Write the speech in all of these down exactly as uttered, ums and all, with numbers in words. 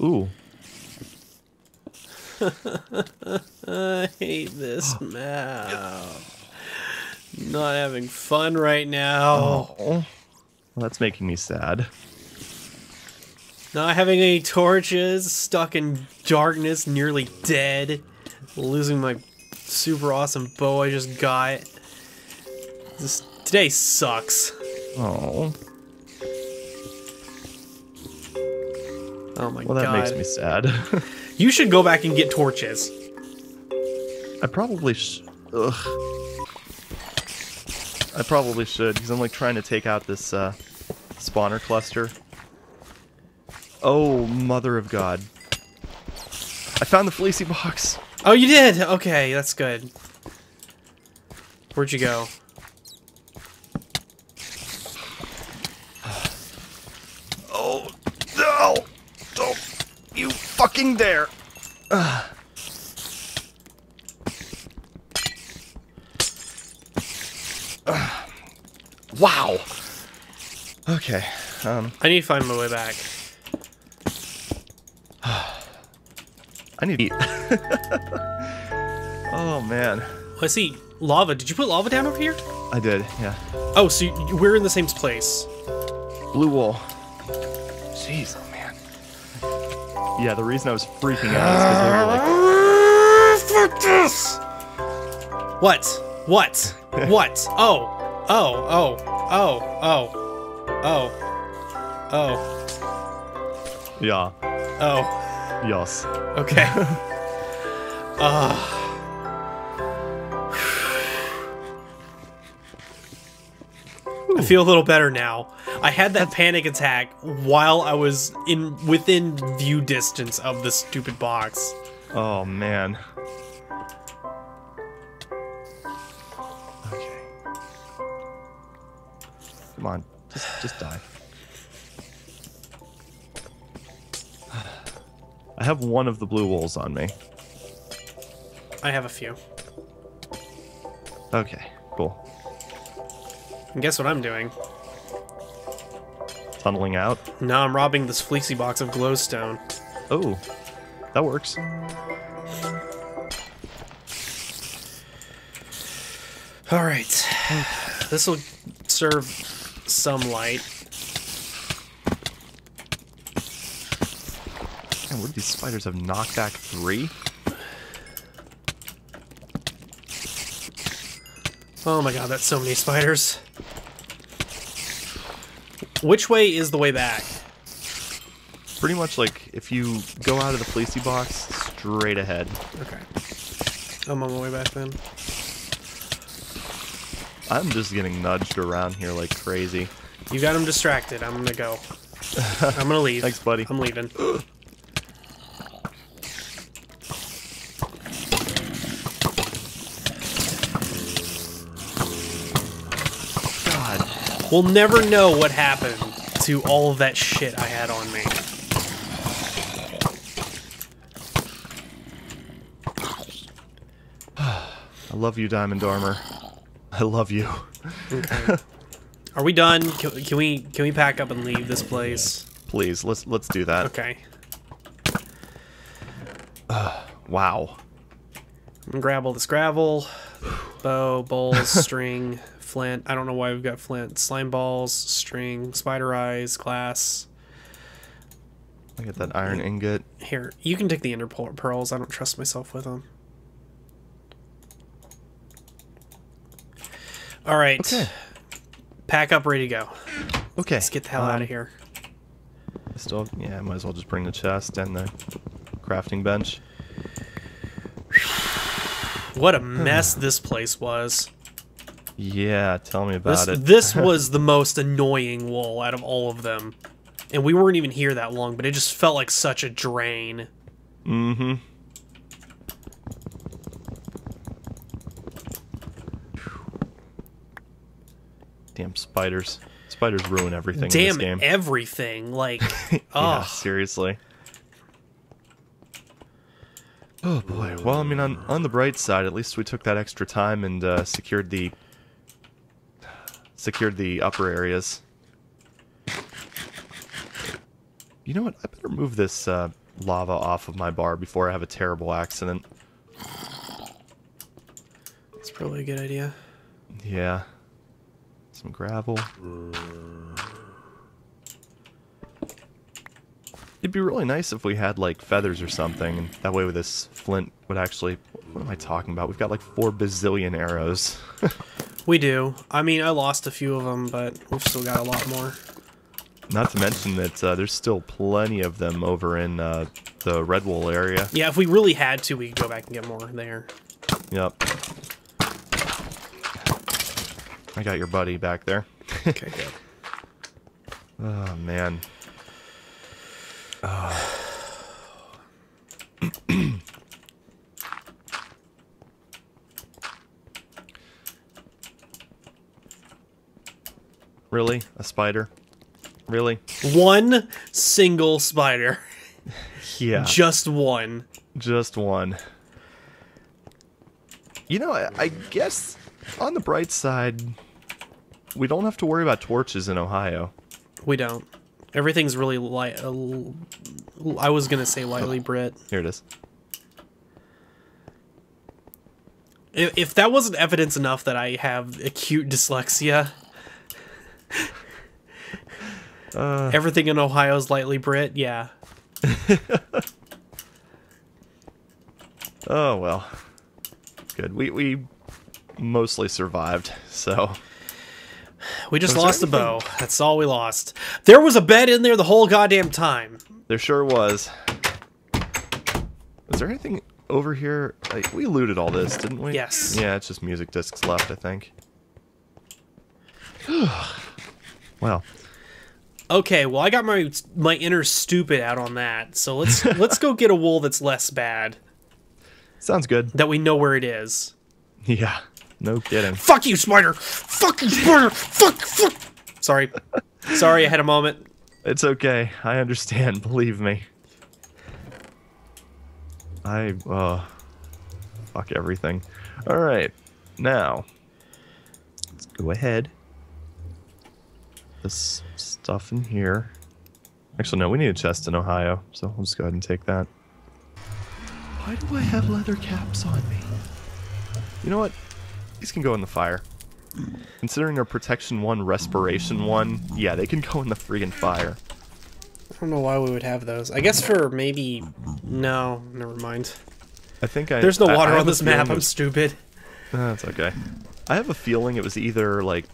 Ooh. I hate this map. Not having fun right now. Oh, that's making me sad. Not having any torches, stuck in darkness, nearly dead, losing my super awesome bow I just got. This today sucks. Oh. Oh my god. Well, that makes me sad. You should go back and get torches. I probably sh- Ugh. I probably should, because I'm like trying to take out this uh, spawner cluster. Oh, mother of God. I found the fleecy box. Oh, you did? Okay, that's good. Where'd you go? Oh, no! Don't you fucking dare! Ugh. Ugh. Wow! Okay, um... I need to find my way back. I need to eat. Oh, man. Let's see. Lava. Did you put lava down over here? I did, yeah. Oh, so you, we're in the same place. Blue wool. Jeez, oh, man. Yeah, the reason I was freaking out is because they were like... Fuck this! What? What? What? Oh. Oh. Oh. Oh. Oh. Oh. Oh. Yeah. Oh. Yes. Okay. uh. I feel a little better now. I had that panic attack while I was in within view distance of the stupid box. Oh man. Okay. Come on, just just die. I have one of the blue wools on me. I have a few. Okay, cool. And guess what I'm doing? Tunneling out? No, I'm robbing this fleecy box of glowstone. Oh, that works. Alright. This will serve some light. What do these spiders have? Knockback three? Oh my god, that's so many spiders. Which way is the way back? Pretty much like if you go out of the fleecy box, straight ahead. Okay. I'm on my way back then. I'm just getting nudged around here like crazy. You got him distracted. I'm gonna go. I'm gonna leave. Thanks, buddy. I'm leaving. We'll never know what happened to all of that shit I had on me. I love you, Diamond Armor. I love you. Okay. Are we done? Can, can we can we pack up and leave this place? Please, let's let's do that. Okay. Uh, wow. I'm gonna grab all this gravel, bow, bowls, string. Flint. I don't know why we've got flint. Slime balls, string, spider eyes, glass. I get that iron ingot. Here, you can take the ender pearls. I don't trust myself with them. All right. Okay. Pack up, ready to go. Okay. Let's get the hell um, out of here. I still, yeah, I might as well just bring the chest and the crafting bench. What a mess this place was. Yeah, tell me about this, it. This was the most annoying wool out of all of them. And we weren't even here that long, but it just felt like such a drain. Mm-hmm. Damn spiders. Spiders ruin everything Damn in this game. Damn everything. Like, oh. Yeah, seriously. Oh, boy. Well, I mean, on, on the bright side, at least we took that extra time and uh, secured the... Secured the upper areas. You know what? I better move this uh, lava off of my bar before I have a terrible accident. That's probably a good idea. Yeah. Some gravel. It'd be really nice if we had, like, feathers or something, and that way with this flint would actually... What am I talking about? We've got, like, four bazillion arrows. We do. I mean, I lost a few of them, but we've still got a lot more. Not to mention that uh, there's still plenty of them over in uh, the Redwool area. Yeah, if we really had to, we could go back and get more there. Yep. I got your buddy back there. Okay, good. Oh, man. Oh. Really? A spider? Really? One single spider. Yeah. Just one. Just one. You know, I, I guess on the bright side, we don't have to worry about torches in Ohio. We don't. Everything's really light. Uh, I was going to say lightly Brit. Here it is. If, if that wasn't evidence enough that I have acute dyslexia, uh, everything in Ohio is lightly Brit, yeah. Oh, well. Good. We, we mostly survived, so... We just lost the bow. That's all we lost. There was a bed in there the whole goddamn time. There sure was. Is there anything over here? Like, we looted all this, didn't we? Yes. Yeah, it's just music discs left, I think. Wow. Okay, well, I got my my inner stupid out on that. So let's let's go get a wool that's less bad. Sounds good. That we know where it is. Yeah. No kidding. Fuck you, spider! Fuck you, spider! Fuck, fuck! Sorry. Sorry, I had a moment. It's okay. I understand. Believe me. I, uh... Fuck everything. Alright. Now. Let's go ahead. This stuff in here. Actually, no, we need a chest in Ohio, so I'll just go ahead and take that. Why do I have leather caps on me? You know what? These can go in the fire. Considering they're protection one, respiration one, yeah, they can go in the friggin' fire. I don't know why we would have those. I guess for maybe... No, never mind. I think I... There's no water I, I on this map, I'm was... stupid. That's uh, okay. I have a feeling it was either, like...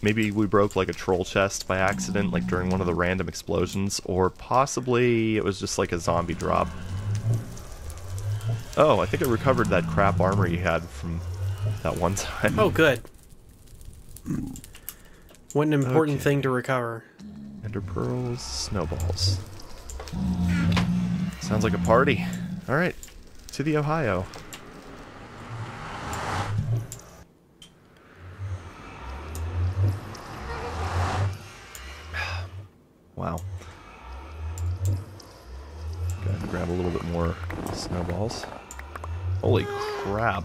Maybe we broke, like, a troll chest by accident, like, during one of the random explosions, or possibly it was just, like, a zombie drop. Oh, I think I recovered that crap armor you had from... that one time. Oh, good. What an important okay. thing to recover. Ender pearls, snowballs. Sounds like a party. Alright, to the Ohio. Wow. Go ahead and grab a little bit more snowballs. Holy crap.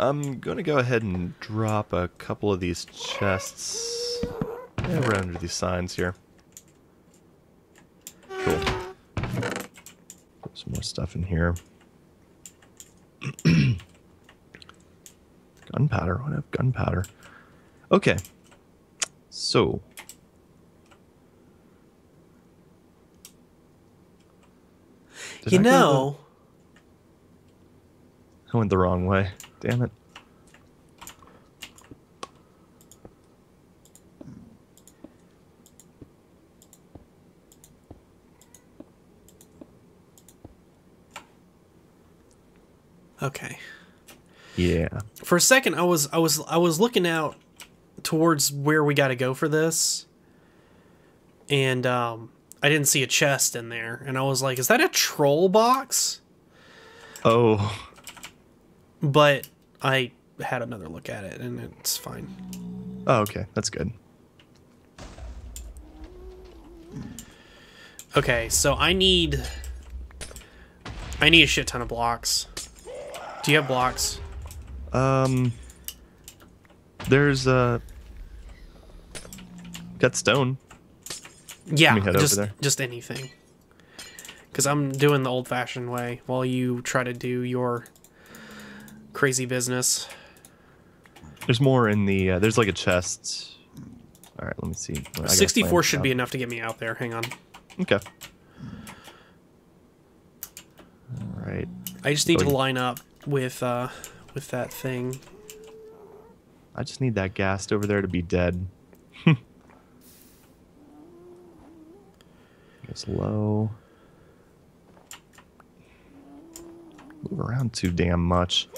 I'm going to go ahead and drop a couple of these chests. Yeah, we're under these signs here. Cool. Put some more stuff in here. Gunpowder. I want to have gunpowder. Okay. So. Did you I know... I went the wrong way. Damn it. Okay. Yeah. For a second, I was I was I was looking out towards where we got to go for this, and um, I didn't see a chest in there, and I was like, "Is that a troll box?" Oh. But I had another look at it, and it's fine. Oh, okay. That's good. Okay, so I need... I need a shit ton of blocks. Do you have blocks? Um... There's, uh... Got stone. Yeah, Let me head just, over there. just anything. Because I'm doing the old-fashioned way while you try to do your crazy business. There's more in the... Uh, there's like a chest. All right, let me see. Well, sixty-four should be enough to get me out there. Hang on. Okay. All right. I just need so, to line up with uh, with that thing. I just need that ghast over there to be dead. It's low. Move around too damn much.